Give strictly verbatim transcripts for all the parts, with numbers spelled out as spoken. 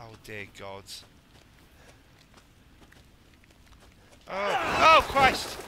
Oh dear God. Oh, oh Christ!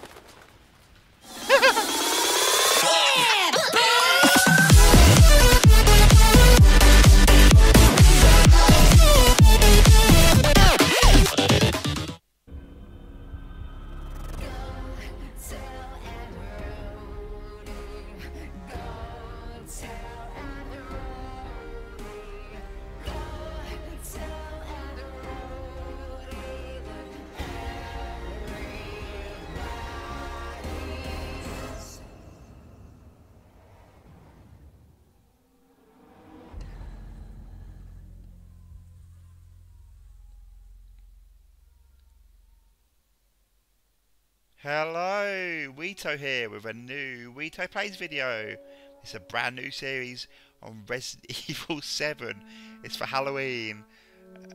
Hello, Wheato here with a new Wheato Plays video. It's a brand new series on Resident Evil seven. It's for Halloween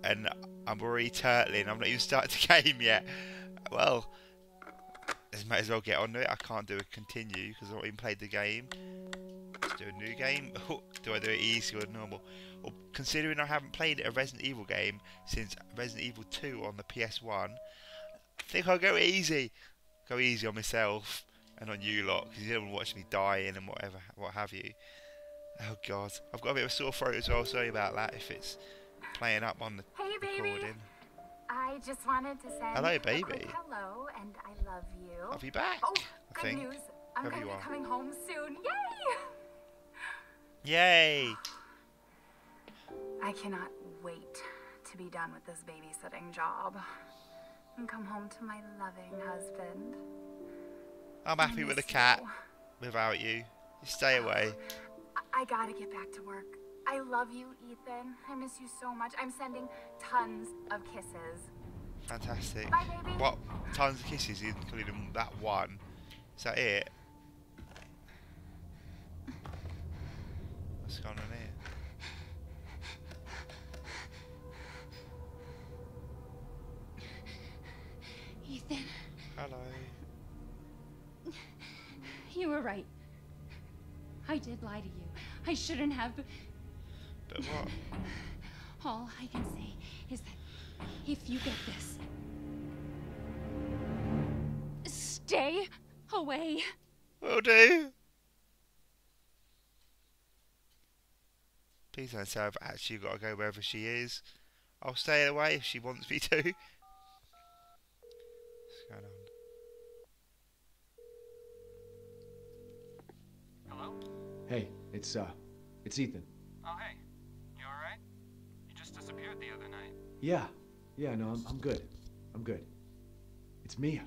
and I'm already turtling. I've not even started the game yet. Well, I might as well get on to it. I can't do a continue because I've not even played the game. Let's do a new game. Do I do it easy or normal? Well, considering I haven't played a Resident Evil game since Resident Evil two on the P S one, I think I'll go easy. Go easy on myself and on you lot, because you don't want to watch me dying and whatever, what have you. Oh God, I've got a bit of a sore throat as well. Sorry about that if it's playing up on the hey, recording. Baby. I just wanted to say hello, baby. Hello, and I love you. I'll be back. Oh, I good think. news! I'm going to be coming home soon. Yay! Yay! I cannot wait to be done with this babysitting job and come home to my loving husband. I'm happy with a cat. Without you, you stay away. I gotta get back to work. I love you, Ethan. I miss you so much. I'm sending tons of kisses. Fantastic. Bye, baby. What? Tons of kisses, including that one. Is that it? What's going on here? Ethan. Hello. You were right. I did lie to you. I shouldn't have. But what? All I can say is that if you get this, stay away. Will do. Please don't say I've actually got to go wherever she is. I'll stay away if she wants me to. Hello? Hey, it's uh it's Ethan. Oh hey. You alright? You just disappeared the other night. Yeah. Yeah, no, I'm I'm good. I'm good. It's Mia.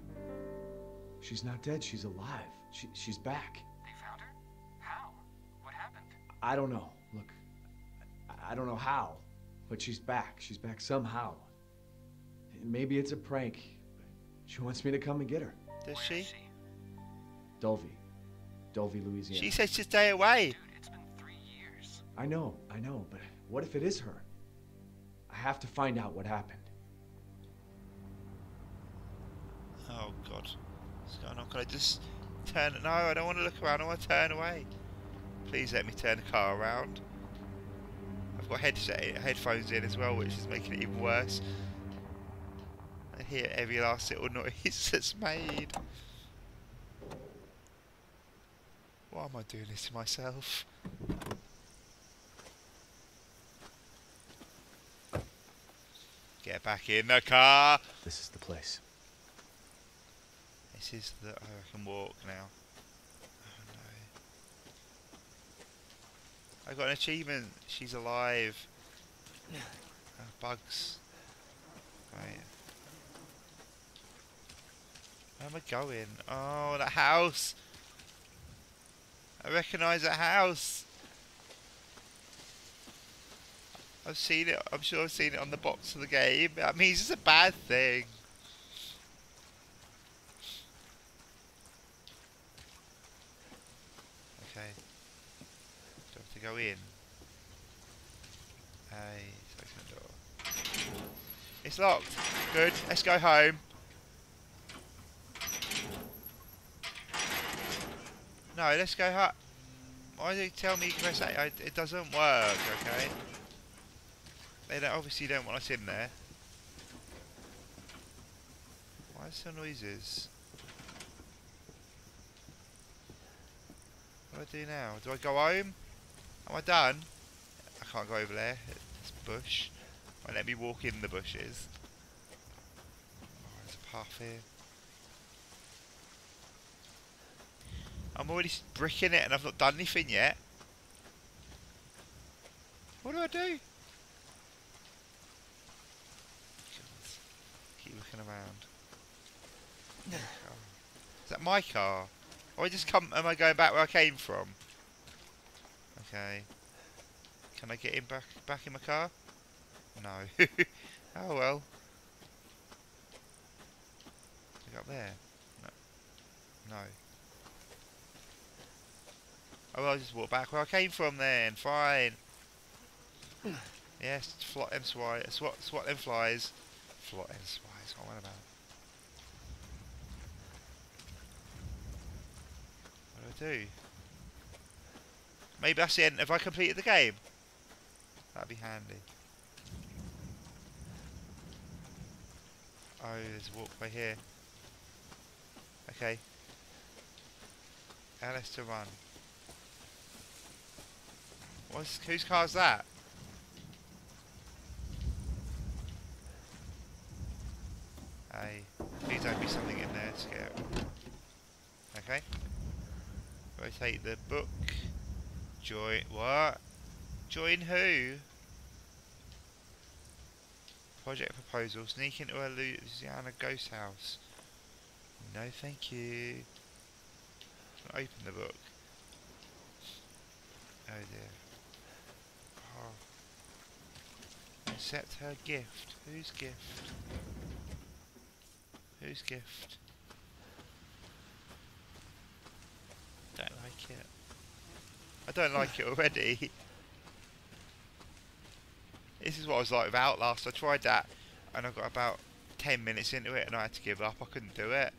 She's not dead, she's alive. She she's back. They found her? How? What happened? I don't know. Look, I, I don't know how, but she's back. She's back somehow. Maybe it's a prank. She wants me to come and get her. Does she? she? Dolby. Dolby, Louisiana. She said to stay away. Dude, it's been three years. I know, I know, but what if it is her? I have to find out what happened. Oh, God. What's going on? Can I just turn? No, I don't want to look around. I want to turn away. Please let me turn the car around. I've got headset, headphones in as well, which is making it even worse. I hear every last little noise that's made. Why am I doing this to myself? Get back in the car! This is the place. This is the... Oh, I can walk now. Oh no. I got an achievement. She's alive. Yeah. Oh, bugs. Right. Where am I going? Oh, that house! I recognise that house! I've seen it, I'm sure I've seen it on the box of the game. I mean, it's just a bad thing. Okay. Do I have to go in? Hey, second door. It's locked! Good, let's go home. No, let's go hut. Why do you tell me you press A? I, it doesn't work, okay? They don't, obviously don't want us in there. Why is there noises? What do I do now? Do I go home? Am I done? I can't go over there. It's bush. Right, let me walk in the bushes. Oh, there's a path here. I'm already bricking it and I've not done anything yet. What do I do? Keep looking around. Yeah. Is that my car? Or I just come? Am I going back where I came from? Okay. Can I get in back back in my car? No. Oh well. Look up there. No. No. Oh well, I just walk back where I came from then. Fine. Yes, flot them swat, swat, swat them flies. Flot them flies. What am I about? What do I do? Maybe that's the end. Have I completed the game? That'd be handy. Oh, there's a walkway here. Okay. L S to run. What's, whose car's that? Hey, please don't be something in there, scare it. Okay. Rotate the book. Join what? Join who? Project proposal. Sneak into a Louisiana ghost house. No, thank you. Open the book. Oh dear. Oh. Accept her gift. Whose gift? Whose gift? Don't like it. I don't like it already. This is what I was like with Outlast. I tried that and I got about ten minutes into it and I had to give up. I couldn't do it.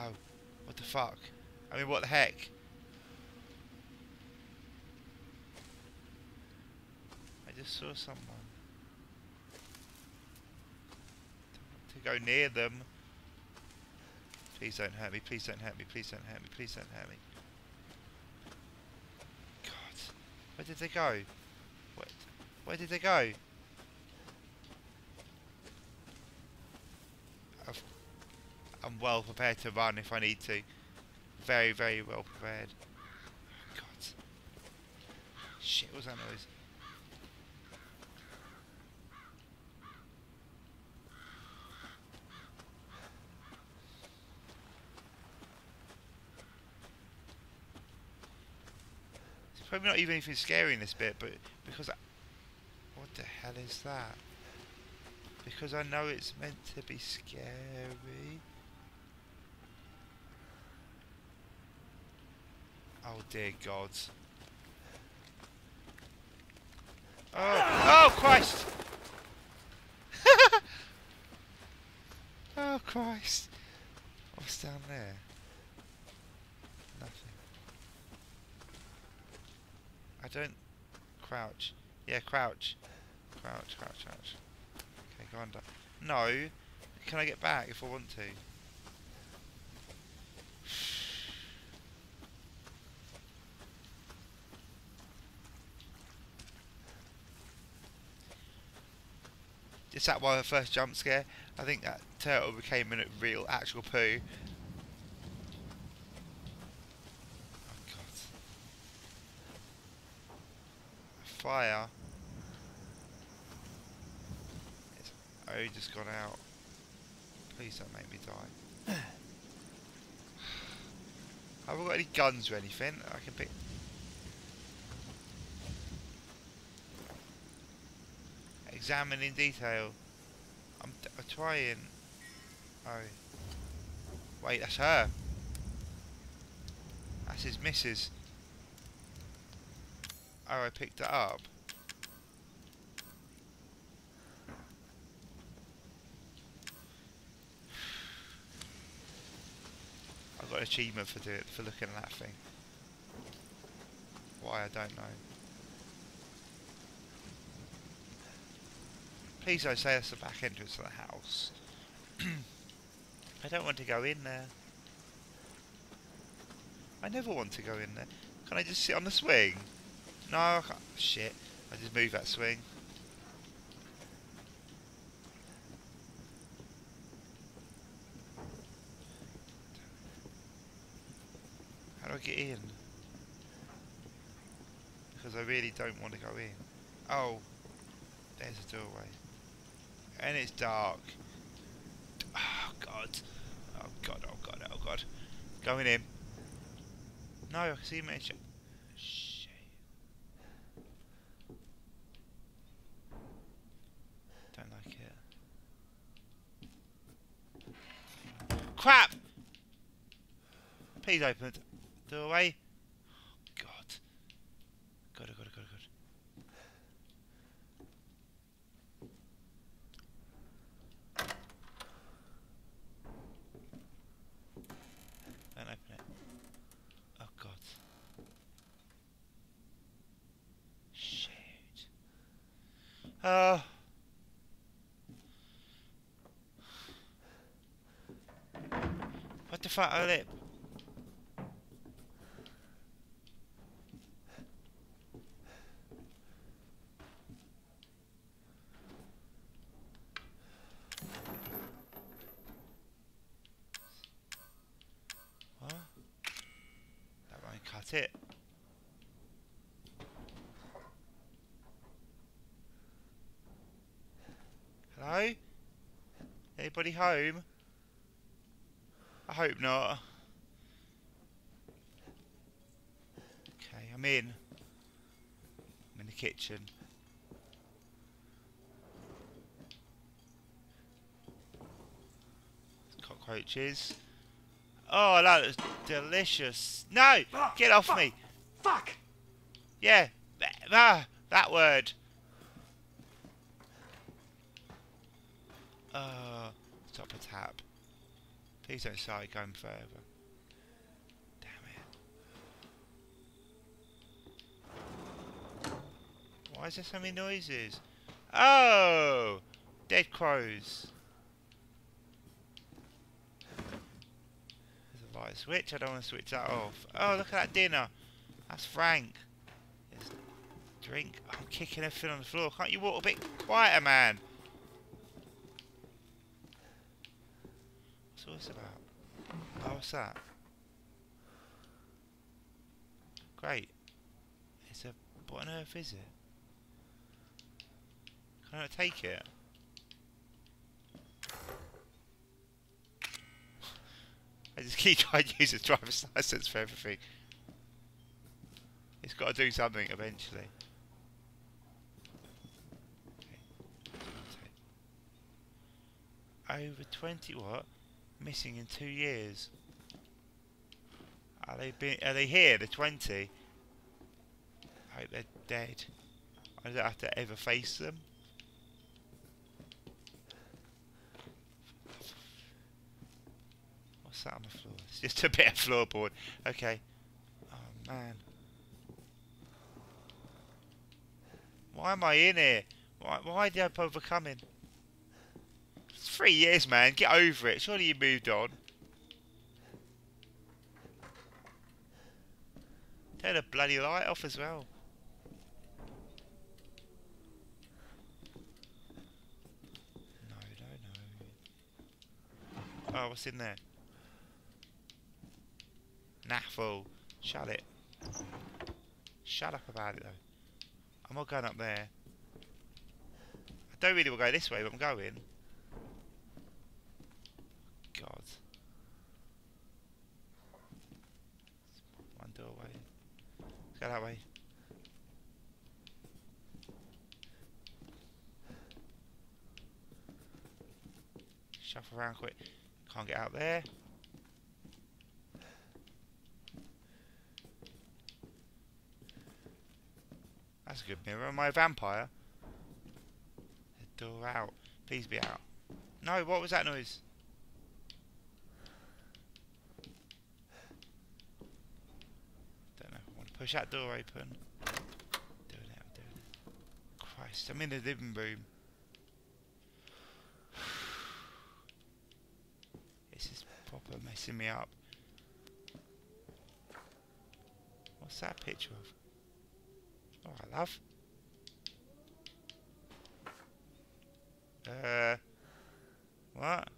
Oh, what the fuck? I mean, what the heck? I just saw someone. Don't want to go near them. Please don't hurt me, please don't hurt me, please don't hurt me, please don't hurt me. God, where did they go? What? Where did they go? I've, I'm well prepared to run if I need to. Very, very well prepared. Oh, God. Shit, what was that noise? Probably not even anything scary in this bit, but because I... What the hell is that? Because I know it's meant to be scary. Oh dear God. Oh, oh Christ! Oh Christ! What's down there? Nothing. I don't crouch. Yeah, crouch. Crouch, crouch, crouch. Okay, go under. No. Can I get back if I want to? Is that why the first jump scare? I think that turtle became a real actual poo. Fire. It's, oh, he just gone out. Please don't make me die. Have I got any guns or anything? I can pick. Examine in detail. I'm, d I'm trying. Oh. Wait, that's her. That's his missus. Oh, I picked it up. I got an achievement for doing, for looking at that thing. Why, I don't know. Please don't say that's the back entrance of the house. I don't want to go in there. I never want to go in there. Can I just sit on the swing? No, I can't. Shit. I just moved that swing. How do I get in? Because I really don't want to go in. Oh. There's a doorway. And it's dark. Oh, God. Oh, God, oh, God, oh, God. Going in. No, I can see him. Shit. Don't like it. Crap! Please open the doorway. God. God, oh, God, oh, God, oh, God. Uh, what the fuck, her lip? What? That won't cut it. Hello? Anybody home? I hope not. Okay, I'm in. I'm in the kitchen. Cockroaches. Oh, that was delicious. No! Ah, get off fuck, me! Fuck! Yeah, ah, that word. Uh, top a tap. Please don't start going further. Damn it. Why is there so many noises? Oh! Dead crows. There's a light switch. I don't want to switch that off. Oh, look at that dinner. That's Frank. There's a drink. Oh, I'm kicking everything on the floor. Can't you walk a bit quieter, man? So what's about? Oh, what's that? Great. It's a... What on earth is it? Can I take it? I just keep trying to use a driver's license for everything. It's got to do something eventually. Okay. Over twenty what? Missing in two years. Are they been, are they here? The twenty. I hope they're dead. I don't have to ever face them. What's that on the floor? It's just a bit of floorboard. Okay. Oh man. Why am I in here? Why why did I overcome it? Three years, man. Get over it. Surely you moved on. Turn the bloody light off as well. No, no, no. Oh, what's in there? Naffle. Shut it. Shut up about it, though. I'm not going up there. I don't really want to go this way, but I'm going. God. One doorway. Let's go that way. Shuffle around quick. Can't get out there. That's a good mirror. Am I a vampire? The door out. Please be out. No, what was that noise? Push that door open. Doing it, I'm doing it. Christ, I'm in the living room. This is proper messing me up. What's that picture of? All right, love. Uh, what?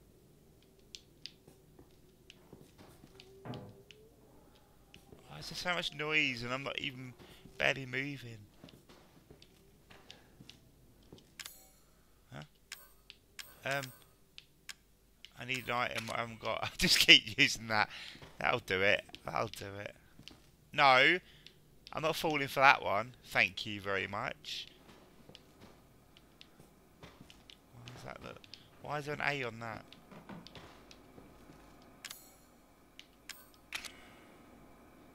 Why is there so much noise and I'm not even barely moving? Huh? Um, I need an item I haven't got. I just keep using that. That'll do it. That'll do it. No, I'm not falling for that one. Thank you very much. That look? Why is there an A on that?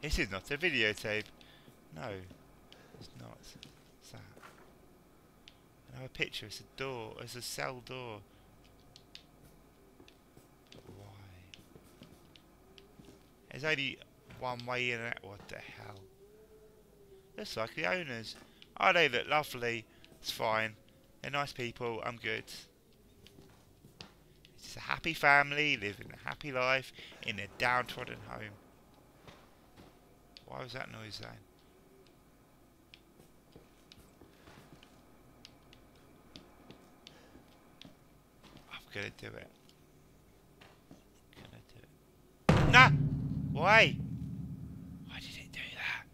This is not a videotape. No, it's not. What's that? Another picture. It's a door. It's a cell door. Why? There's only one way in and out. What the hell? Looks like the owners. Oh, they look lovely. It's fine. They're nice people. I'm good. It's a happy family living a happy life in a downtrodden home. Why was that noise then? I'm gonna do it. I'm gonna do it. Nah! Why? Why did it do that?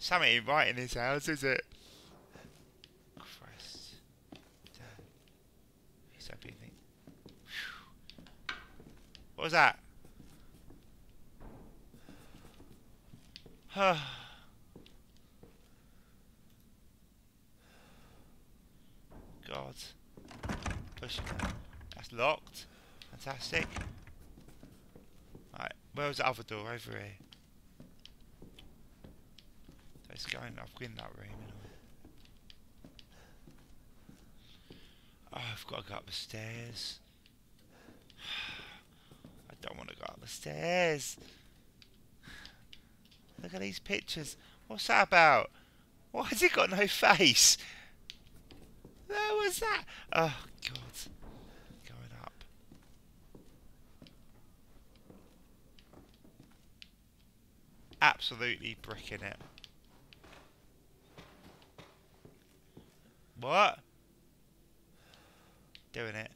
Something ain't right in this house, is it? Christ. It's that big thing. Whew. What was that? Huh. God. Push it. That's locked. Fantastic. Right, where was the other door? Over here. Let's go in. I've been in that room. Anyway. Oh, I've got to go up the stairs. I don't want to go up the stairs. Look at these pictures. What's that about? Why has it got no face? Where was that? Oh, God. Going up. Absolutely bricking it. What? Doing it.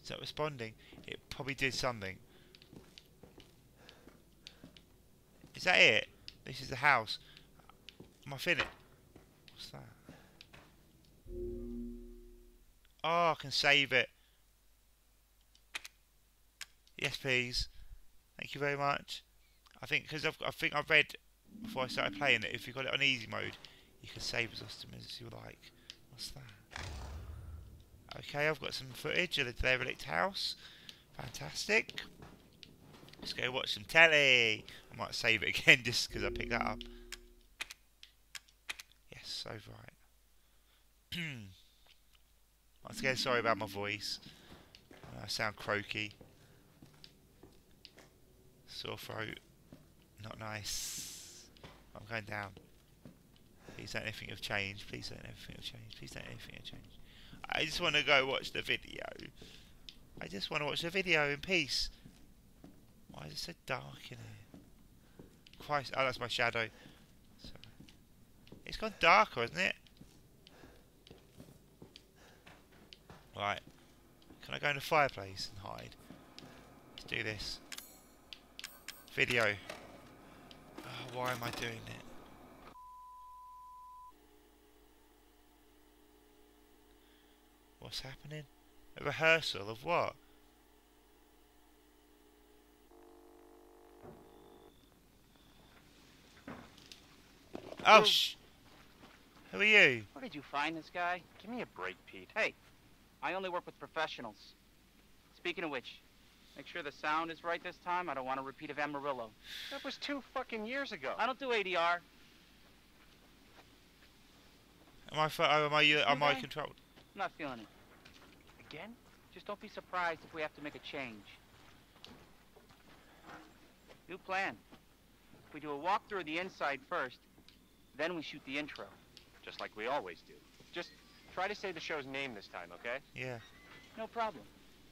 Is that responding? It probably did something. Is that it? This is the house. Am I finished? What's that? Oh, I can save it. Yes, please. Thank you very much. I think because I've I think I've read. Before I started playing it, if you got it on easy mode, you can save as often as you like. What's that? Okay, I've got some footage of the derelict house. Fantastic. Let's go watch some telly. I might save it again just because I picked that up. Yes, so right. Once again, sorry about my voice. I sound croaky. Sore throat. Not nice. I'm going down. Please don't anything have changed. Please don't anything have changed. Please don't anything have changed. I just want to go watch the video. I just want to watch the video in peace. Why is it so dark in here? Christ. Oh, that's my shadow. Sorry. It's gone darker, isn't it? Right. Can I go in the fireplace and hide? Let's do this. Video. Oh, why am I doing it? What's happening? A rehearsal of what? Oh, shh! Who are you? Where did you find this guy? Give me a break, Pete. Hey, I only work with professionals. Speaking of which, make sure the sound is right this time. I don't want a repeat of Amarillo. That was two fucking years ago. I don't do A D R. Am I am I am okay? I controlled? I'm not feeling it. Again? Just don't be surprised if we have to make a change. New plan. We do a walkthrough of the inside first, then we shoot the intro. Just like we always do. Just try to say the show's name this time, okay? Yeah. No problem.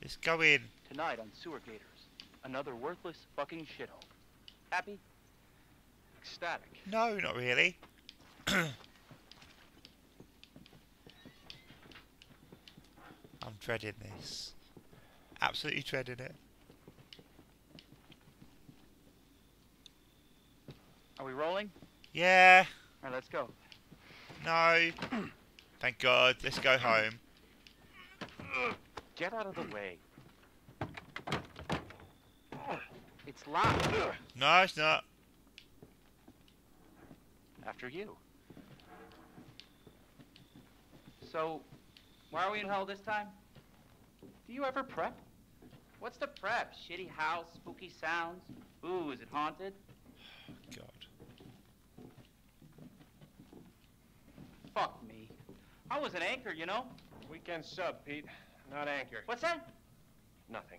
Let's go in. Tonight on Sewer Gators. Another worthless fucking shithole. Happy? Ecstatic. No, not really. I'm dreading this. Absolutely dreading it. Are we rolling? Yeah. Alright, let's go. No. Thank God. Let's go home. Get out of the way. It's locked. No, it's not. After you. So, why are we in hell this time? Do you ever prep? What's the prep? Shitty house, spooky sounds. Ooh, is it haunted? God. Fuck me. I was an anchor, you know? Weekend sub, Pete. Not anchor. What's that? Nothing.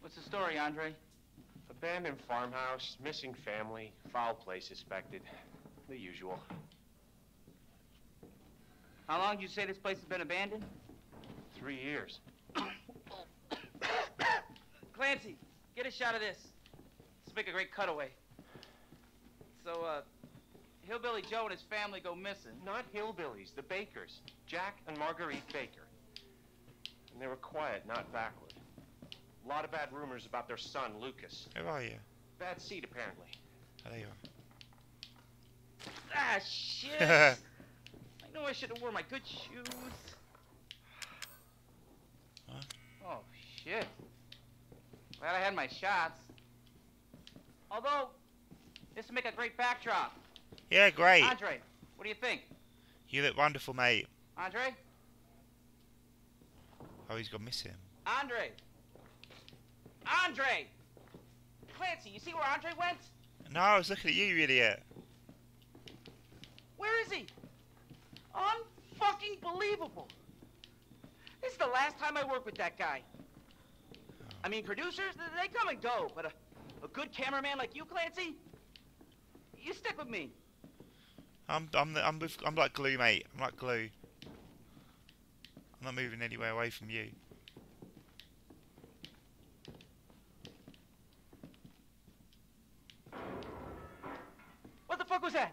What's the story, Andre? Abandoned farmhouse, missing family, foul play suspected. The usual. How long did you say this place has been abandoned? Three years. Clancy, get a shot of this. Let's make a great cutaway. So, uh, Hillbilly Joe and his family go missing. Not hillbillies, the Bakers. Jack and Marguerite Baker. And they were quiet, not backward. A lot of bad rumors about their son, Lucas. Where are you? Bad seed, apparently. Oh, there you are. Ah, shit! I know I should have worn my good shoes. Huh? Oh, shit. Glad I had my shots. Although, this will make a great backdrop. Yeah, great. Andre, what do you think? You look wonderful, mate. Andre? Oh, he's gonna miss him. Andre! Andre! Clancy, you see where Andre went? No, I was looking at you, you idiot. Where is he? Un-fucking believable. This is the last time I work with that guy. Oh. I mean, producers, they come and go, but a, a good cameraman like you, Clancy, you stick with me. I'm, I'm, the, I'm, with, I'm like glue, mate. I'm like glue. I'm not moving anywhere away from you. What was that?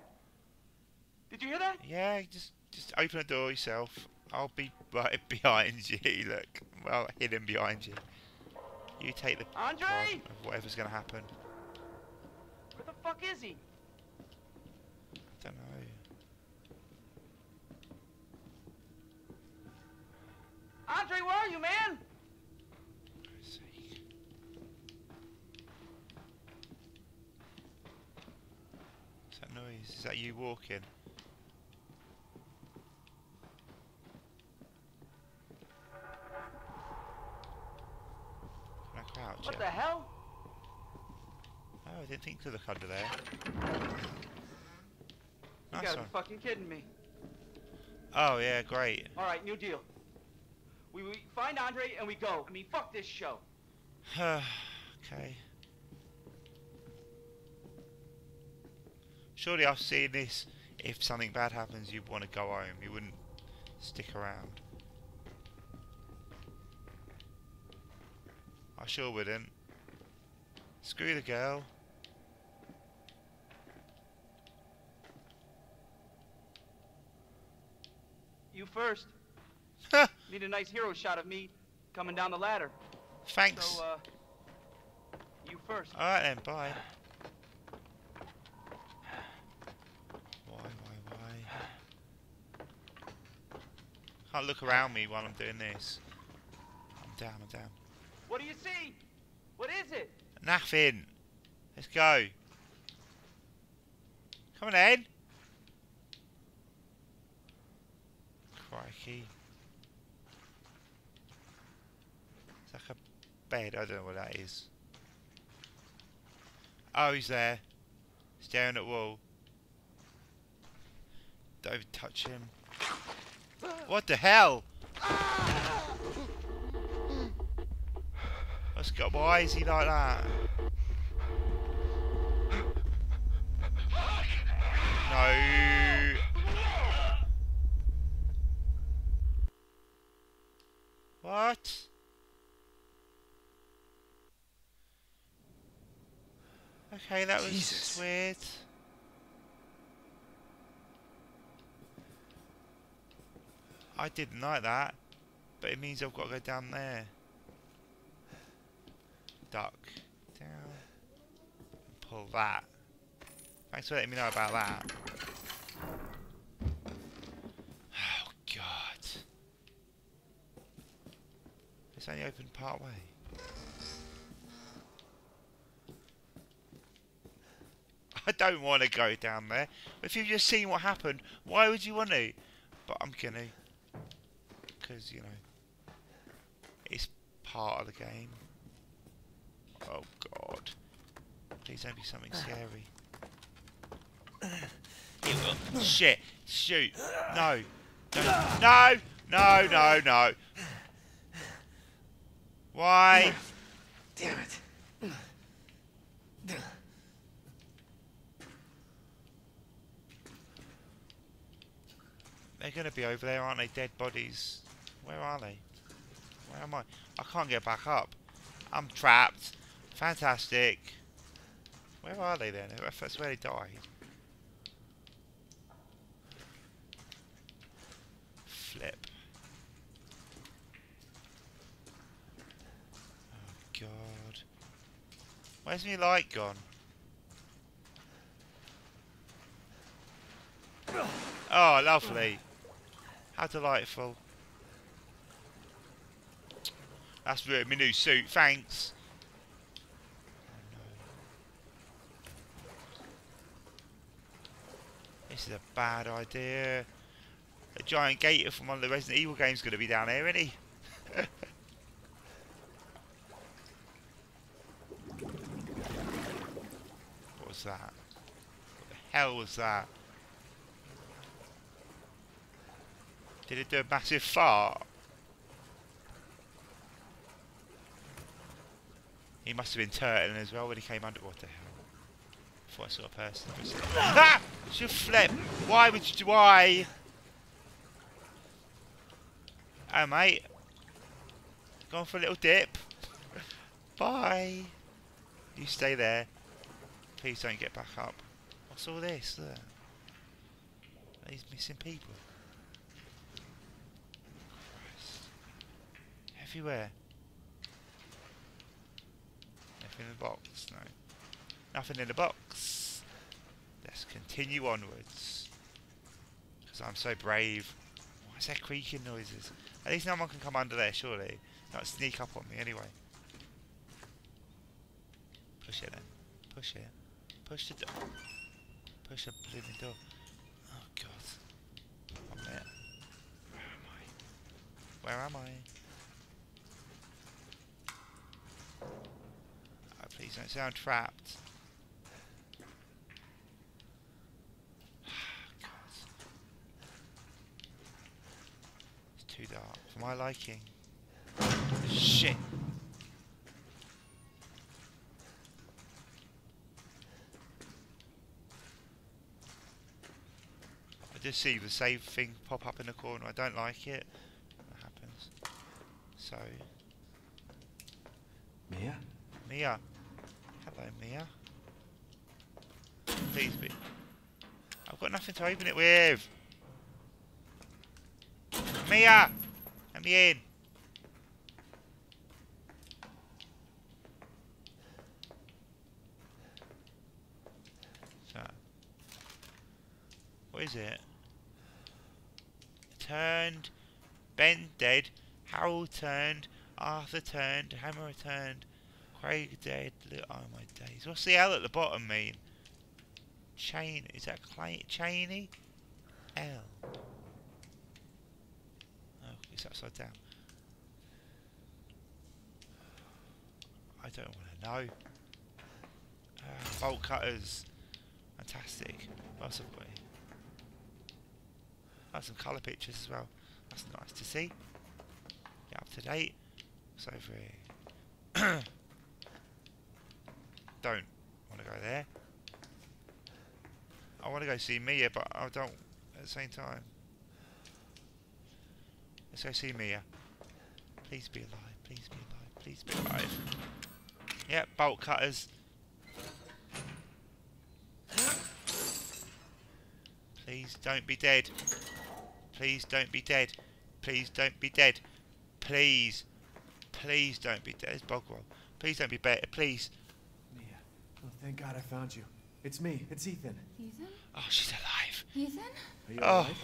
Did you hear that? Yeah, just just open the door yourself. I'll be right behind you. Look, well, hidden behind you. You take the Andre of whatever's gonna happen. Where the fuck is he? I don't know. Andre, where are you, man? Noise. Is that you walking? Can I crouch? What the hell? Oh, I didn't think to look under there. You gotta be fucking kidding me. Oh yeah, great. All right, new deal. We, we find Andre and we go. I mean, fuck this show. Okay. Surely I've seen this. If something bad happens, you'd want to go home. You wouldn't stick around. I sure wouldn't. Screw the girl. You first. Need a nice hero shot of me coming down the ladder. Thanks. So, uh, you first. All right then. Bye. I can't look around me while I'm doing this. I'm down, I'm down. What do you see? What is it? Nothing. Let's go. Come on, Ed. Crikey. It's like a bed. I don't know what that is. Oh, he's there. Staring at the wall. Don't touch him. What the hell? Ah! I Let's go. Why is he like that? No. What? Okay, that was Jesus. Weird. I didn't like that, but it means I've got to go down there. Duck down and pull that. Thanks for letting me know about that. Oh God! It's only open part way. I don't want to go down there. If you've just seen what happened, why would you want to? But I'm gonna, because you know, it's part of the game. Oh God! Please don't be something scary. Shit! Shoot! No! No! No! No! No! No! Why? Damn it! They're gonna be over there, aren't they? Dead bodies. Where are they? Where am I? I can't get back up. I'm trapped. Fantastic. Where are they then? That's where they died. Flip. Oh God. Where's my light gone? Oh, lovely. How delightful. That's really my new suit, thanks. This is a bad idea. A giant gator from one of the Resident Evil games is going to be down here, isn't he? What was that? What the hell was that? Did it do a massive fart? He must have been turtling as well when he came under. What the hell? I thought I saw a person. Ah! Should flip. Why would you do I? Oh mate, gone for a little dip. Bye. You stay there. Please don't get back up. What's all this? Look. These missing people. Christ. Everywhere. Nothing in the box. No. Nothing in the box. Let's continue onwards. Because I'm so brave. Why is there creaking noises? At least no one can come under there, surely. Not sneak up on me, anyway. Push it then. Push it. Push the door. Push the blooming door. Oh God. One minute. Where am I? Where am I? Oh, please don't sound trapped. Too dark for my liking. Shit. I just see the save thing pop up in the corner. I don't like it. That happens. So. Mia? Mia. Hello, Mia. Please be. I've got nothing to open it with. Mia! Let me in! What is it? Turned, Ben dead, Harold turned, Arthur turned, Hammer turned, Craig dead, oh my days. What's the L at the bottom mean? Chain, is that Cheney? L. It's upside down. I don't want to know. Uh, bolt cutters. Fantastic. What else have we got here? Oh, some colour pictures as well. That's nice to see. Get up to date. What's over here? don't want to go there. I want to go see Mia, but I don't at the same time. Let's go see Mia. Please be alive, please be alive, please be alive. Yep, bolt cutters. Please don't be dead. Please don't be dead. Please don't be dead. Please. Please don't be dead. It's Bogwell. Please don't be better. Please. Mia. Oh, thank God I found you. It's me. It's Ethan. Ethan? Oh, she's alive. Ethan? Are you alive? Oh.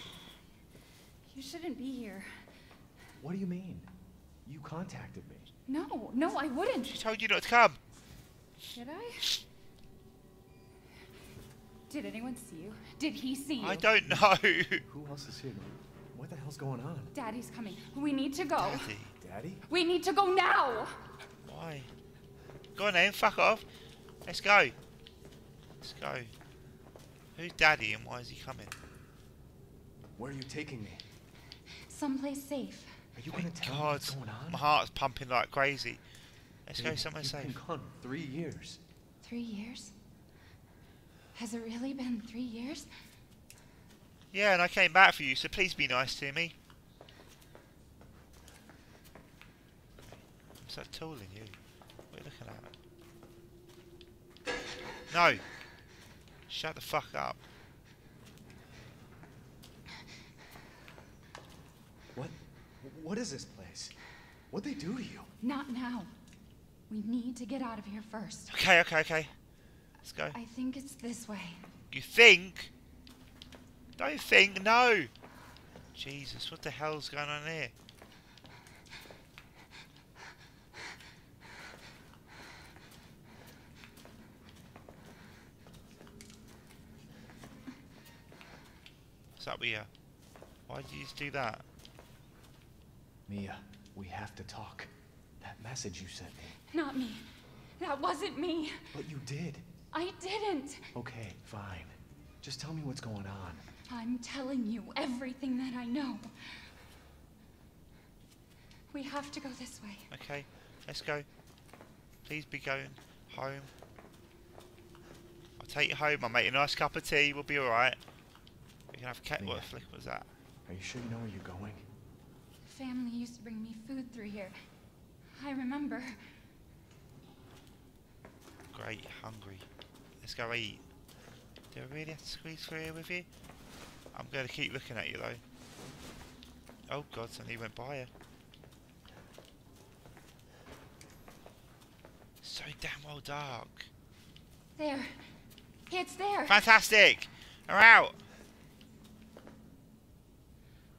You shouldn't be here. What do you mean? You contacted me. No, no, I wouldn't. She told you not to come. Did I? Did anyone see you? Did he see you? I don't know. Who else is here? What the hell's going on? Daddy's coming. We need to go. Daddy? Daddy? We need to go now! Why? Go on then, fuck off. Let's go. Let's go. Who's Daddy and why is he coming? Where are you taking me? Someplace safe. Are you going to tell me what's going on? My heart's pumping like crazy. Let's Dude, go somewhere safe. You've been gone three years. Three years? Has it really been three years? Yeah, and I came back for you, so please be nice to me. What's that tool in you? What are you looking at? No! Shut the fuck up. What? What is this place? What'd they do to you? Not now. We need to get out of here first. Okay, okay, okay. Let's go. I think it's this way. You think? Don't think, no! Jesus, what the hell's going on here? What's up with you? Why did you just do that? Mia, we have to talk. That message you sent me. Not me. That wasn't me. But you did. I didn't. Okay, fine. Just tell me what's going on. I'm telling you everything that I know. We have to go this way. Okay, let's go. Please be going home. I'll take you home. I'll make you a nice cup of tea. We'll be all right. We can have a cat. What the flick was that? Are you sure you know where you're going? Family used to bring me food through here. I remember. Great, hungry. Let's go eat. Do I really have to squeeze through here with you? I'm going to keep looking at you though. Oh God, something went by her. So damn well dark. There. It's there. Fantastic. We're out.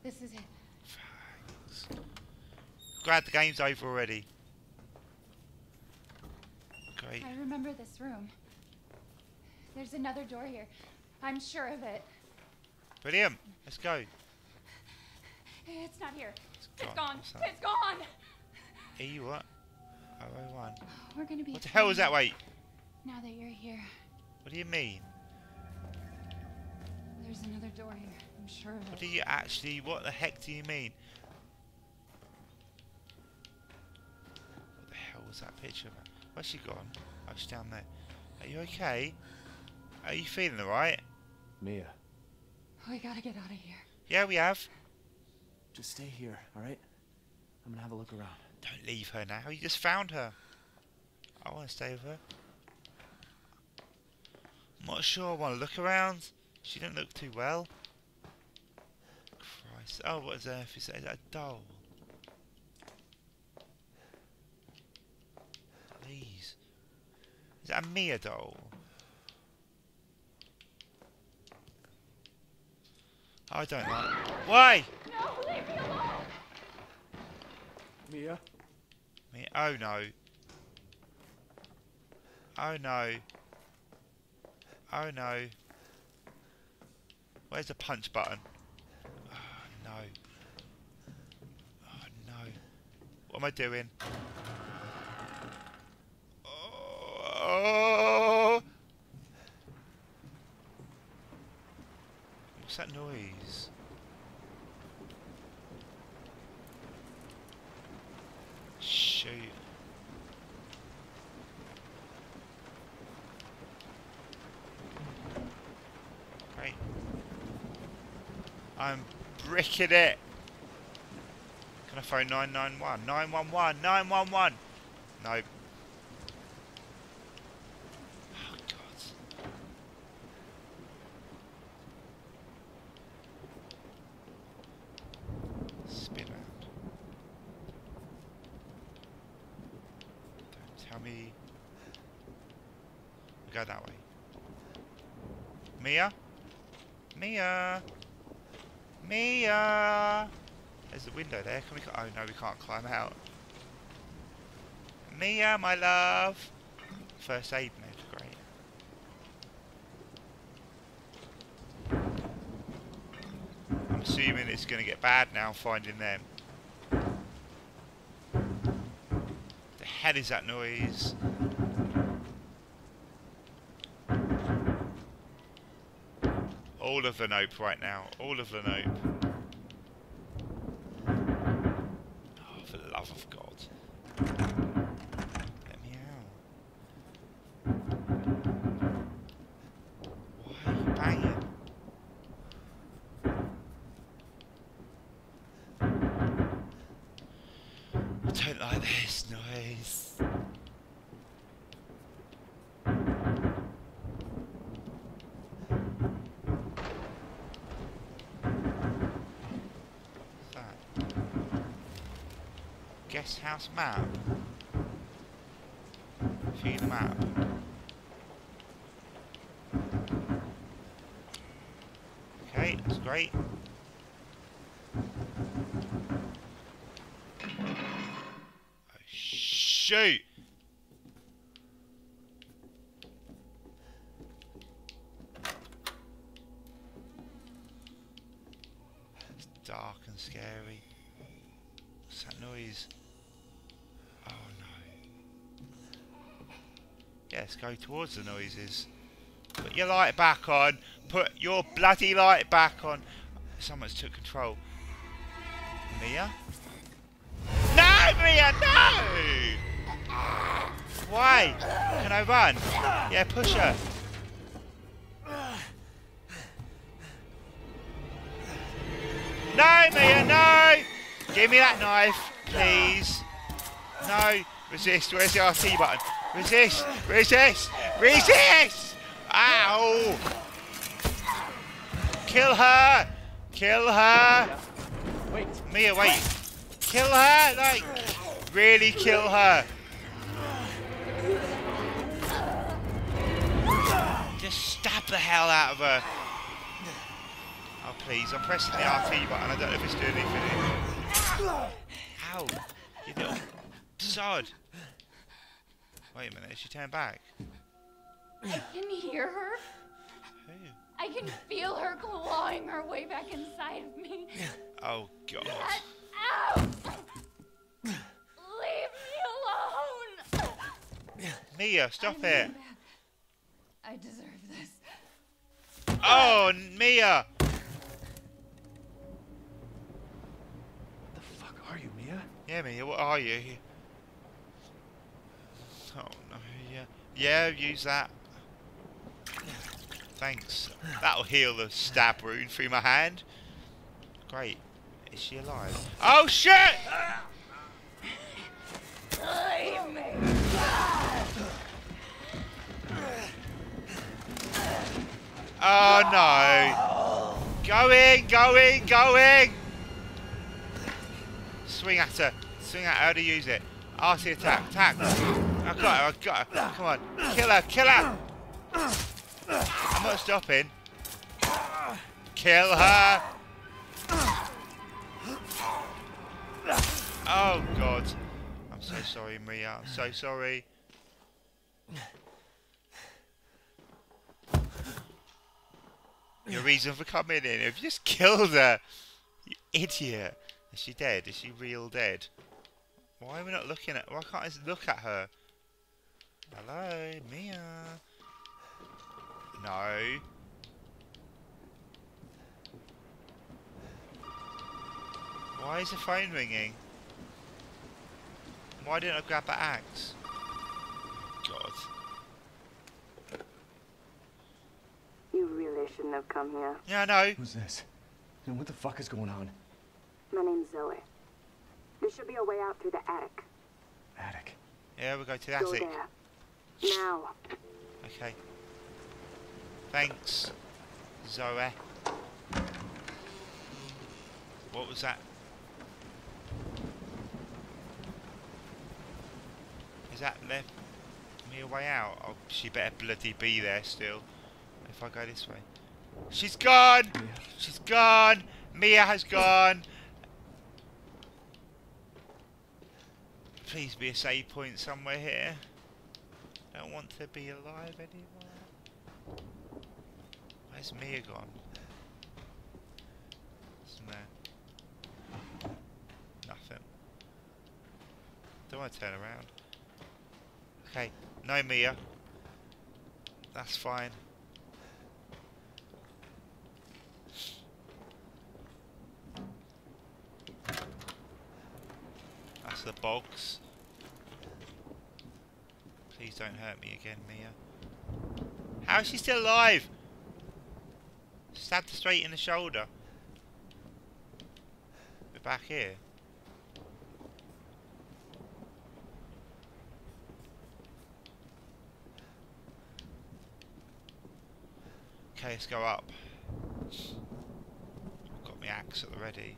This is it. Thanks. Glad the game's over already. Great. I remember this room. There's another door here. I'm sure of it. Brilliant. Let's go. It's not here. It's gone. It's gone. It's, it's gone. E what? oh oh one. We're gonna be. What the hell was that? Wait. Now that you're here. What do you mean? There's another door here. I'm sure of it. What do you actually? What the heck do you mean? What the hell was that picture of her? Where's she gone? Oh, she's down there. Are you okay? Are you feeling alright? Mia. We gotta get out of here. Yeah, we have. Just stay here, alright? I'm gonna have a look around. Don't leave her now. You just found her. I wanna stay with her. I'm not sure I wanna look around. She didn't look too well. Christ. Oh, what on earth is that? Is that a doll? Please. Is that a Mia doll? I don't like it. Why? No, leave me alone! Mia? Mia? Oh no. Oh no. Oh no. Where's the punch button? Oh no. Oh no. What am I doing? Oh! What's that noise? Shoot. I'm bricking it. Can I phone nine nine one? nine one one, nine one one. No. Oh God. Spin round. Don't tell me. We go that way. Mia? Mia! Mia! There's a window there. Can we? Oh no, we can't climb out. Mia, my love. First aid med, great. I'm assuming it's going to get bad now finding them. The hell is that noise? All of the nope right now. All of the nope. Of God. Let me out. Why are you banging? I don't like this noise. Guest house map. View the map. Okay, that's great. Oh, shoot! It's dark and scary. What's that noise? Yes, go towards the noises. Put your light back on. Put your bloody light back on. Someone's took control. Mia? No, Mia, no! Why? Can I run? Yeah, push her. No, Mia, no! Give me that knife, please. No, resist. Where's the R T button? Resist! Resist! Resist! Ow! Kill her! Kill her! Wait. Mia, wait. Kill her! Like, really kill her. Just stab the hell out of her. Oh, please. I'm pressing the R T button. I don't know if it's doing anything. Ow! You little sod. Wait a minute, she turned back. I can hear her. Who? I can feel her clawing her way back inside of me. Oh, God. Get out! Leave me alone! Mia, stop I'm it. I deserve this. Oh, Mia! What the fuck are you, Mia? Yeah, Mia, what are you? Oh no, yeah. Yeah, use that. Thanks. That'll heal the stab wound through my hand. Great. Is she alive? Oh shit! Leave me. Oh no. Going, going, going! Swing at her. Swing at her. How to use it? R C attack. Attack. I've got her, I've got her. Come on. Kill her, kill her! I'm not stopping. Kill her! Oh, God. I'm so sorry, Mia. I'm so sorry. Your reason for coming in, if you just killed her. You idiot. Is she dead? Is she real dead? Why are we not looking at... Why can't I just look at her? Hello, Mia. No. Why is the phone ringing? Why didn't I grab that axe? God. You really shouldn't have come here. Yeah, I know. Who's this? And what the fuck is going on? My name's Zoe. There should be a way out through the attic. Attic? Yeah, we'll go to the go attic. There. Now. Okay. Thanks, Zoe. What was that? Is that left me a way out? Oh, she better bloody be there still. If I go this way. She's gone! Mia. She's gone! Mia has gone! Please be a save point somewhere here. I don't want to be alive anymore. Where's Mia gone? There. Nothing. Don't want to turn around. Okay, no Mia. That's fine. That's the bogs. Please don't hurt me again, Mia. How is she still alive? Stabbed her straight in the shoulder. We're back here. Okay, let's go up. I've got my axe at the ready.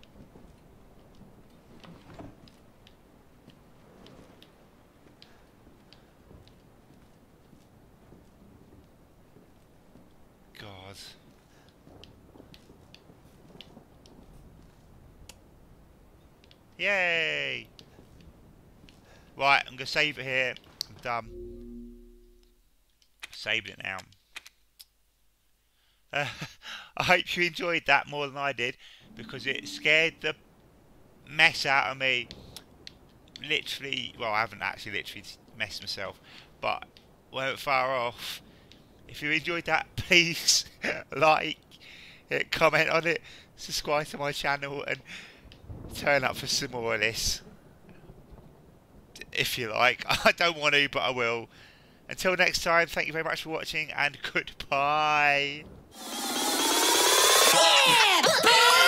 God. Yay! Right, I'm gonna save it here. I'm done. Saved it now. Uh, I hope you enjoyed that more than I did, because it scared the mess out of me. Literally, well, I haven't actually literally messed myself, but weren't far off. If you enjoyed that, please like it, comment on it, subscribe to my channel, and turn up for some more of this. If you like. I don't want to, but I will. Until next time, thank you very much for watching, and goodbye. Yeah,